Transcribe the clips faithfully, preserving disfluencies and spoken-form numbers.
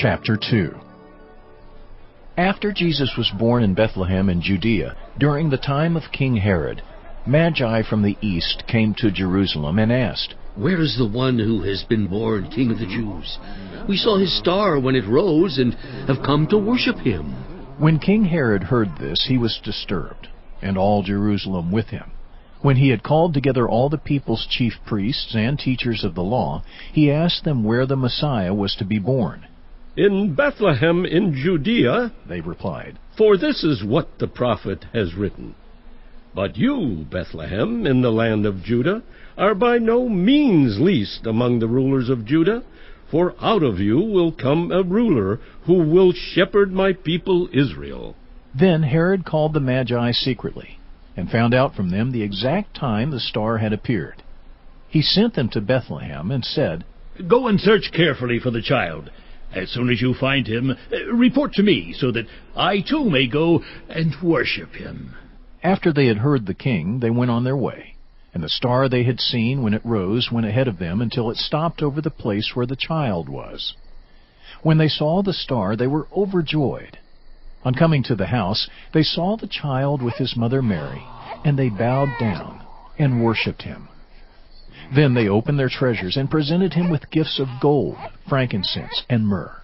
chapter two. After Jesus was born in Bethlehem in Judea, during the time of King Herod, Magi from the east came to Jerusalem and asked, "Where is the one who has been born King of the Jews? We saw his star when it rose and have come to worship him." When King Herod heard this, he was disturbed, and all Jerusalem with him. When he had called together all the people's chief priests and teachers of the law, he asked them where the Messiah was to be born. "In Bethlehem in Judea," they replied, "for this is what the prophet has written. But you, Bethlehem, in the land of Judah, are by no means least among the rulers of Judah, for out of you will come a ruler who will shepherd my people Israel." Then Herod called the Magi secretly, and found out from them the exact time the star had appeared. He sent them to Bethlehem and said, "Go and search carefully for the child. As soon as you find him, report to me, so that I too may go and worship him." After they had heard the king, they went on their way, and the star they had seen when it rose went ahead of them until it stopped over the place where the child was. When they saw the star, they were overjoyed. On coming to the house, they saw the child with his mother Mary, and they bowed down and worshipped him. Then they opened their treasures and presented him with gifts of gold, frankincense, and myrrh.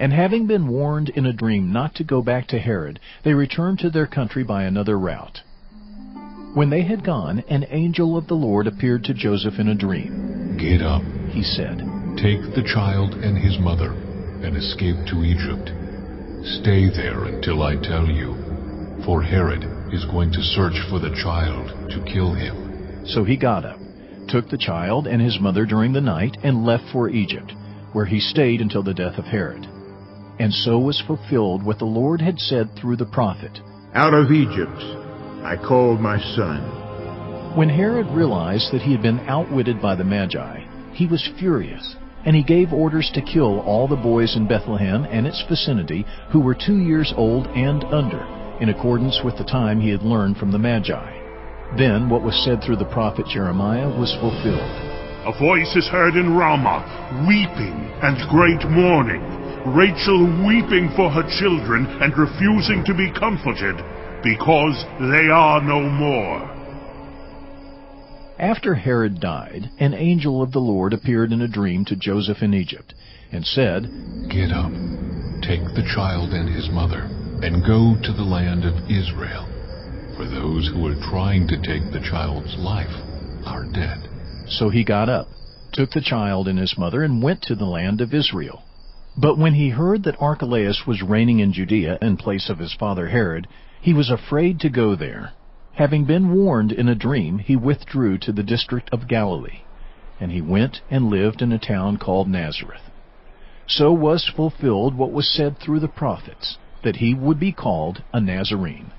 And having been warned in a dream not to go back to Herod, they returned to their country by another route. When they had gone, an angel of the Lord appeared to Joseph in a dream. "Get up," he said. "Take the child and his mother, and escape to Egypt. Stay there until I tell you, for Herod is going to search for the child to kill him." So he got up, took the child and his mother during the night, and left for Egypt, where he stayed until the death of Herod. And so was fulfilled what the Lord had said through the prophet, "Out of Egypt I called my son." When Herod realized that he had been outwitted by the Magi, he was furious, and he gave orders to kill all the boys in Bethlehem and its vicinity who were two years old and under, in accordance with the time he had learned from the Magi. Then what was said through the prophet Jeremiah was fulfilled. "A voice is heard in Ramah, weeping and great mourning, Rachel weeping for her children and refusing to be comforted, because they are no more." After Herod died, an angel of the Lord appeared in a dream to Joseph in Egypt, and said, "Get up, take the child and his mother, and go to the land of Israel, for those who are trying to take the child's life are dead." So he got up, took the child and his mother, and went to the land of Israel. But when he heard that Archelaus was reigning in Judea in place of his father Herod, he was afraid to go there. Having been warned in a dream, he withdrew to the district of Galilee, and he went and lived in a town called Nazareth. So was fulfilled what was said through the prophets, that he would be called a Nazarene.